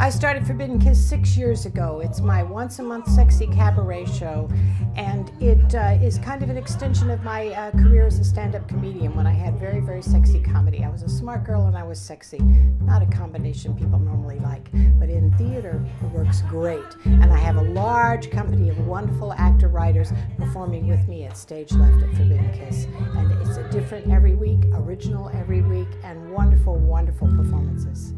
I started Forbidden Kiss 6 years ago. It's my once-a-month sexy cabaret show, and it is kind of an extension of my career as a stand-up comedian when I had very, very sexy comedy. I was a smart girl and I was sexy. Not a combination people normally like, but in theater it works great. And I have a large company of wonderful actor-writers performing with me at Stage Left at Forbidden Kiss. And it's a different every week, original every week, and wonderful, wonderful performances.